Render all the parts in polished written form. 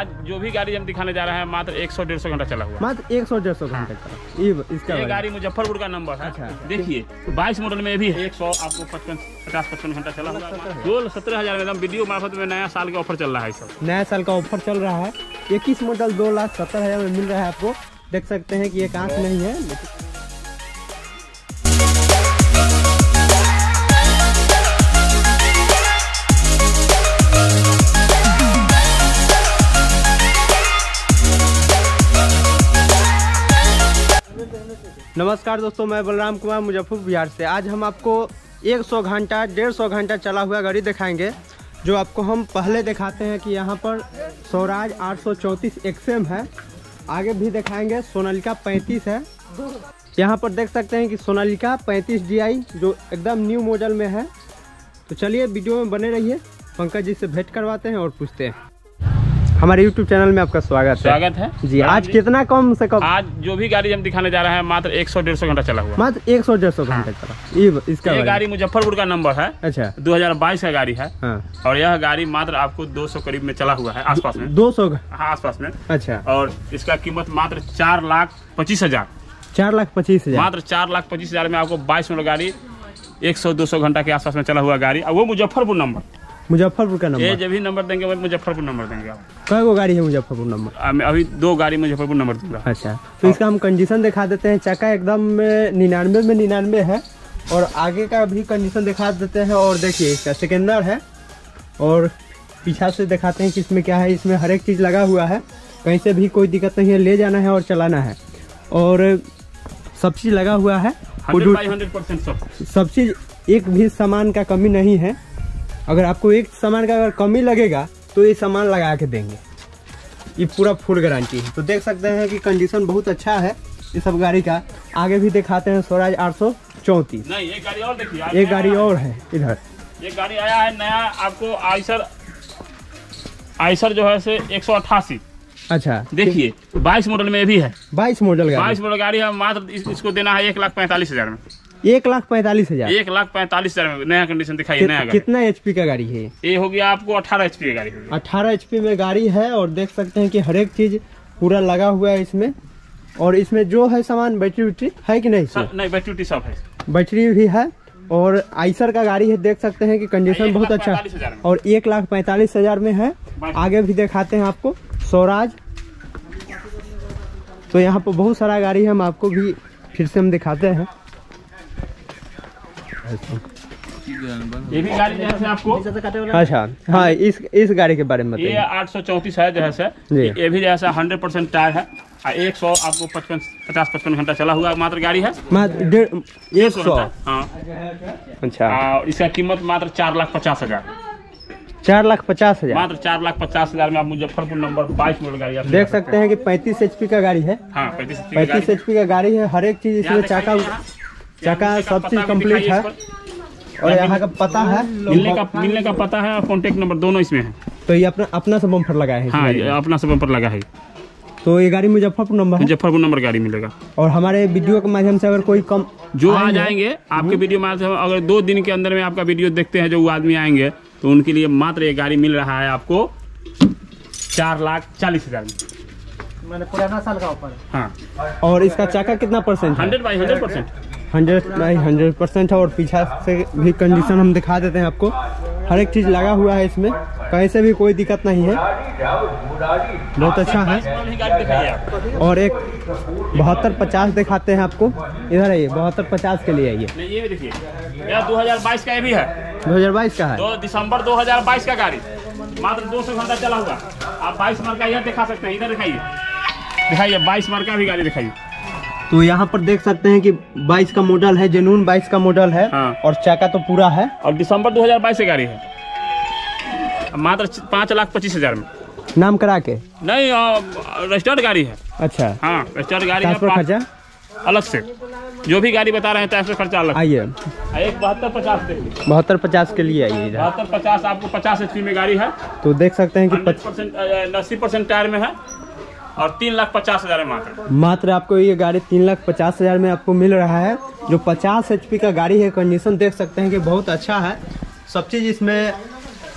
आज जो भी गाड़ी हम दिखाने जा रहे हैं मात्र 100-150 घंटा चला हुआ, मात्र 100-150 घंटा चला। ये गाड़ी मुजफ्फरपुर का नंबर है। अच्छा, देखिए 22 मॉडल में भी 100 आपको 50-55 घंटा चला हुआ। 2,17,000 एकदम वीडियो मार्फत में नया साल का ऑफर चल रहा है। सब नया साल का ऑफर चल रहा है। 21 मॉडल 2,70,000 में मिल रहा है आपको। देख सकते हैं कि ये कांच नहीं है। नमस्कार दोस्तों, मैं बलराम कुमार मुजफ्फरपुर बिहार से। आज हम आपको 100 घंटा 150 घंटा चला हुआ गाड़ी दिखाएंगे, जो आपको हम पहले दिखाते हैं कि यहाँ पर स्वराज 834 XM है। आगे भी दिखाएंगे सोनालिका 35 है। यहाँ पर देख सकते हैं कि सोनालिका 35 DI जो एकदम न्यू मॉडल में है। तो चलिए वीडियो में बने रहिए, पंकज जी से भेंट करवाते हैं और पूछते हैं। हमारे YouTube चैनल में आपका स्वागत है जी। आज कितना कम से कम आज जो भी गाड़ी हम दिखाने जा रहे हैं मात्र 100-150 घंटा चला हुआ, मात्र 100-150 घंटा चला। ये गाड़ी मुजफ्फरपुर का नंबर है। अच्छा, 2022 का गाड़ी है। हाँ। और यह गाड़ी मात्र आपको 200 करीब में चला हुआ है, आसपास में 200 आसपास में। अच्छा, और इसका कीमत मात्र 4,25,000। 4,25,000 मात्र 4,25,000 में आपको 22 मॉडल गाड़ी 100-200 घंटा के आसपास में चला हुआ गाड़ी, और वो मुजफ्फरपुर का नंबर। ये जब भी नंबर देंगे वो मुजफ्फरपुर नंबर देंगे आप। कई गो गाड़ी है मुजफ्फरपुर नंबर, अभी 2 गाड़ी मुजफ्फरपुर नंबर दूंगा। अच्छा, तो इसका हम कंडीशन दिखा देते हैं। चक्का एकदम 99 में 99 है, और आगे का भी कंडीशन दिखा देते हैं। और देखिए इसका सिकंदर है, और पीछा से दिखाते हैं कि इसमें क्या है। इसमें हर एक चीज़ लगा हुआ है, कहीं से भी कोई दिक्कत नहीं है, ले जाना है और चलाना है, और सब चीज़ लगा हुआ है। 100% सब चीज़, एक भी सामान का कमी नहीं है। अगर आपको एक सामान का अगर कमी लगेगा तो ये सामान लगा के देंगे, ये पूरा फुल गारंटी है। तो देख सकते हैं कि कंडीशन बहुत अच्छा है इस सब गाड़ी का। आगे भी दिखाते हैं स्वराज 834। नहीं, एक गाड़ी और देखिए, एक गाड़ी और है इधर। ये गाड़ी आया है नया आपको आइसर जो है से 188। अच्छा, देखिए 22 मॉडल में भी है। 22 मॉडल गाड़ी है। मात्र इसको देना है 1,45,000 में। 1,45,000। 1,45,000 में नया कंडीशन दिखाई। नया कितना HP का गाड़ी है? ये हो गया आपको 18 HP की गाड़ी। 18 HP में गाड़ी है, और देख सकते हैं कि हर एक चीज पूरा लगा हुआ है इसमें। और इसमें जो है सामान बैटरी उटरी है कि नहीं? नहीं, बैटरी उटरी सब है, बैटरी भी है। और आइसर का गाड़ी है, देख सकते हैं कि कंडीशन बहुत अच्छा है, और 1,45,000 में है। आगे भी दिखाते हैं आपको स्वराज। तो यहाँ पर बहुत सारा गाड़ी है, हम आपको भी फिर से हम दिखाते हैं। ये भी गाड़ी जैसे आपको। अच्छा, हाँ, इस गाड़ी के बारे में बताइए। ये 834 है जैसे, ये भी जैसे 100% टायर है। 100 आपको 50-55 घंटा चला हुआ मात्र गाड़ी है, मात्र 100। हाँ। अच्छा, इसका कीमत मात्र 4,50,000। 4,50,000 मात्र 4,50,000 में आप मुजफ्फरपुर नंबर 22 मॉडल गाड़ी देख सकते हैं कि 35 HP का गाड़ी है। हाँ, 35 HP का गाड़ी है। हर एक चीज इसमें, चाका सब चीज कंप्लीट है, और यहाँ का पता है, मिलने का पता है, और कॉन्टेक्ट नंबर दोनों इसमें है। तो ये अपना सब बम्पर लगा है। हाँ, अपना सब बम्पर लगा है। तो ये गाड़ी मुजफ्फरपुर नंबर गाड़ी मिलेगा। और हमारे वीडियो के माध्यम से अगर कोई कम जो आज आएंगे आपके वीडियो माध्यम, अगर 2 दिन के अंदर में आपका वीडियो देखते हैं जो आदमी आएंगे, तो उनके लिए मात्र ये गाड़ी मिल रहा है आपको 4,40,000 में। मैंने पुराना साल का ऑफर। हाँ। और इसका चाका कितना परसेंट? 100 बाई 100% है। और पीछा से भी कंडीशन हम दिखा देते हैं आपको। हर एक चीज़ लगा हुआ है इसमें, कहीं से भी कोई दिक्कत नहीं है, बहुत अच्छा है। और एक 7250 दिखाते हैं आपको। इधर आइए, 7250 के लिए आइए। ये देखिए, यह 2022 का भी है। 2022 का है। 2 दिसंबर 2022 का गाड़ी, मात्र 200 घंटा चला हुआ। आप 22 मरका यह दिखा सकते हैं। इधर दिखाइए 22 मरका भी गाड़ी दिखाइए। तो यहाँ पर देख सकते हैं कि 22 का मॉडल है, जेनून 22 का मॉडल है। हाँ। और चाका तो पूरा है, और दिसंबर 2022 से गाड़ी है, मात्र 5,25,000 में। नाम करा के? नहीं, रजिस्टर्ड गाड़ी है। अच्छा, हाँ, रजिस्टर्ड गाड़ी है। खर्चा अलग से, जो भी गाड़ी बता रहे हैं ट्रांसफर खर्चा अलग। आइए, 7250 के लिए आइए। 7250 आपको 50 HP में गाड़ी है। तो देख सकते हैं कि 80% टायर में है, और 3,50,000 मात्र आपको ये गाड़ी 3,50,000 में आपको मिल रहा है, जो 50 HP का गाड़ी है। कंडीशन देख सकते हैं कि बहुत अच्छा है, सब चीज़ इसमें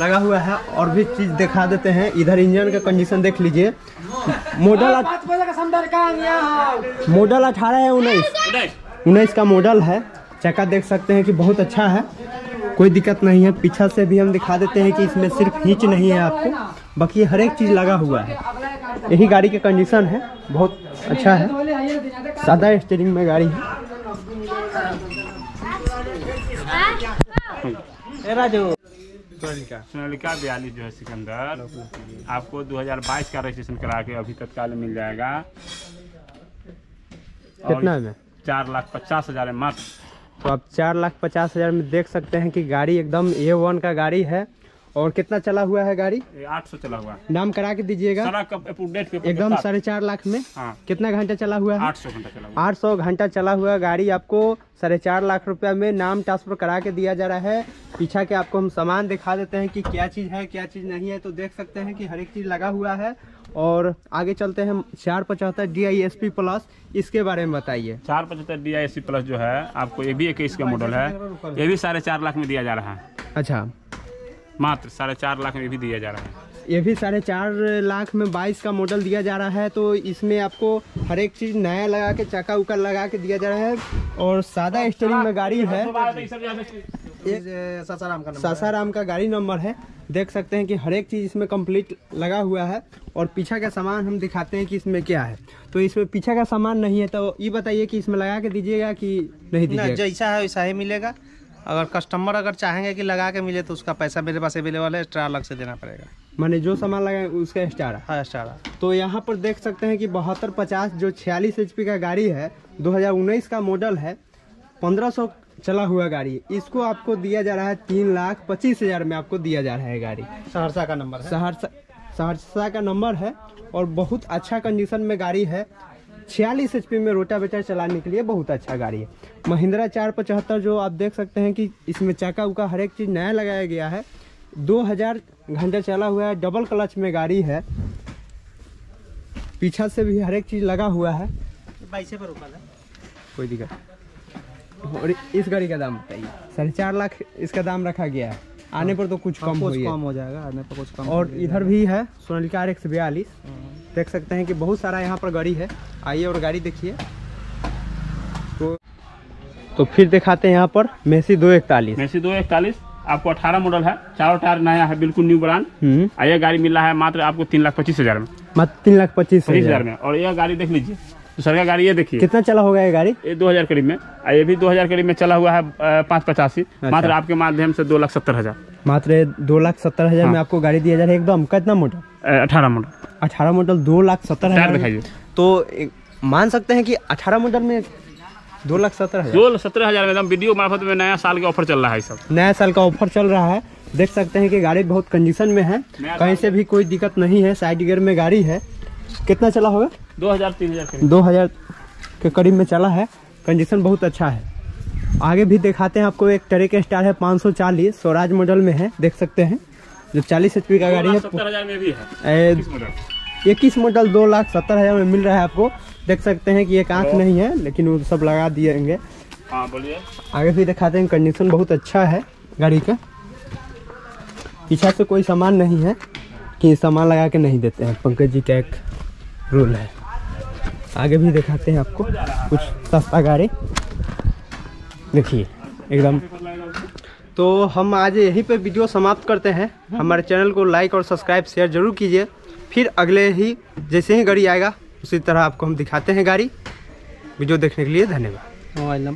लगा हुआ है। और भी चीज दिखा देते हैं, इधर इंजन का कंडीशन देख लीजिए। मॉडल 18 है, 19 का मॉडल है। चक्का देख सकते हैं कि बहुत अच्छा है, कोई दिक्कत नहीं है। पीछा से भी हम दिखा देते हैं कि इसमें सिर्फ हिच नहीं है आपको, बाकी हर एक चीज़ लगा हुआ है। यही गाड़ी की कंडीशन है, बहुत अच्छा है। सादा स्टीयरिंग में गाड़ी है। सोनालिका 42 जो है सिकंदर, आपको 2022 का रजिस्ट्रेशन करा के अभी तत्काल मिल जाएगा। कितना में? 4,50,000 में मात्र। तो आप 4,50,000 में देख सकते हैं कि गाड़ी एकदम A1 का गाड़ी है। और कितना चला हुआ है गाड़ी? 800 चला हुआ है। नाम करा के दीजिएगा एकदम 4.5 लाख में। हाँ। कितना घंटा चला हुआ है? 800 घंटा चला हुआ। 800 घंटा चला हुआ गाड़ी आपको 4.5 लाख रुपया में नाम ट्रांसफर करा के दिया जा रहा है। पीछा के आपको हम सामान दिखा देते हैं कि क्या चीज़ है क्या चीज़ नहीं है। तो देख सकते हैं कि हर एक चीज़ लगा हुआ है। और आगे चलते हैं। 475 DISP प्लस इसके बारे में बताइए। 475 DISP प्लस जो है आपको, ये भी 21 का मॉडल है, ये भी 4.5 लाख में दिया जा रहा है। अच्छा, मात्र 4.5 लाख में भी दिया जा रहा है। ये भी 4.5 लाख में 22 का मॉडल दिया जा रहा है। तो इसमें आपको हर एक चीज़ नया लगा के, चक्का उक्का लगा के दिया जा रहा है। और सादा स्टीयरिंग में गाड़ी है। सासाराम का गाड़ी नंबर है। देख सकते हैं कि हर एक चीज़ इसमें कंप्लीट लगा हुआ है। और पीछा का सामान हम दिखाते हैं कि इसमें क्या है। तो इसमें पीछा का सामान नहीं है, तो ये बताइए कि इसमें लगा के दीजिएगा कि नहीं दीजिएगा? जैसा है वैसा ही मिलेगा। अगर कस्टमर अगर चाहेंगे कि लगा के मिले तो उसका पैसा मेरे पास अवेलेबल है, एक्स्ट्रा अलग से देना पड़ेगा। मैंने जो सामान लगाया उसका एक्स्ट्रा। तो यहाँ पर देख सकते हैं कि 7250 जो 46 HP का गाड़ी है, 2019 का मॉडल है, 1500 चला हुआ गाड़ी, इसको आपको दिया जा रहा है 3,25,000 में। आपको दिया जा रहा है गाड़ी। सहरसा का नंबर है, सहरसा का नंबर है। और बहुत अच्छा कंडीशन में गाड़ी है। 46 HP में रोटावेटर चलाने के लिए बहुत अच्छा गाड़ी है। महिंद्रा 475 जो आप देख सकते हैं कि इसमें चक्का उक्का हर एक चीज़ नया लगाया गया है। 2000 घंटा चला हुआ है। डबल क्लच में गाड़ी है। पीछा से भी हर एक चीज़ लगा हुआ है। बाइसे पर ऊपर है, कोई दिक्कत। और इस गाड़ी का दाम बताइए। 4.5 लाख इसका दाम रखा गया है। आने पर तो कुछ कम हो जाएगा। आने पर कुछ कम। और इधर भी है सोनालिका RX 42। देख सकते हैं कि बहुत सारा यहाँ पर गाड़ी है। आइए और गाड़ी देखिए। तो फिर दिखाते हैं यहाँ पर मेसी 241। मेसी 241 आपको 18 मॉडल है, चारों टायर नया है, बिल्कुल न्यू ब्रांड। और यह गाड़ी मिला है मात्र आपको 3,25,000 में। मात्र 3,25,000 में। और यह गाड़ी देख लीजिए, दूसरा का गाड़ी ये देखिए। कितना चला होगा ये गाड़ी? ये 2000 करीब में। ये भी 2000 करीब में चला हुआ है, 585। मात्र आपके माध्यम से 2,70,000। मात्र 2,70,000 में आपको गाड़ी दिया जा रहा है। एकदम कितना मॉडल? 18 मॉडल। 18 मॉडल 2,70,000 दिखाइए। तो मान सकते हैं कि 18 मॉडल में 2,70,000 में एकदम वीडियो मार्फत में नया साल का ऑफर चल रहा है। सब नया साल का ऑफर चल रहा है। देख सकते हैं कि गाड़ी बहुत कंडीशन में है, कहीं से भी कोई दिक्कत नहीं है। साइड गियर में गाड़ी है। कितना चला होगा? 2,000 के करीब में चला है। कंडीशन बहुत अच्छा है। आगे भी दिखाते हैं आपको। एक ट्रैक स्टार है 540, स्वराज मॉडल में है। देख सकते हैं जो 40 HP का गाड़ी है, 70,000 में भी है। 21 मॉडल 2,70,000 में मिल रहा है आपको। देख सकते हैं कि एक आँख नहीं है, लेकिन वो सब लगा दिएंगे। आगे भी दिखाते हैं। कंडीशन बहुत अच्छा है गाड़ी का। पीछा से कोई सामान नहीं है कि सामान लगा के नहीं देते हैं, पंकज जी का एक रूल है। आगे भी दिखाते हैं आपको कुछ सस्ता गाड़ी। देखिए एकदम। तो हम आज यहीं पे वीडियो समाप्त करते हैं। हमारे चैनल को लाइक और सब्सक्राइब शेयर जरूर कीजिए। फिर अगले ही जैसे ही गाड़ी आएगा उसी तरह आपको हम दिखाते हैं गाड़ी। वीडियो देखने के लिए धन्यवाद।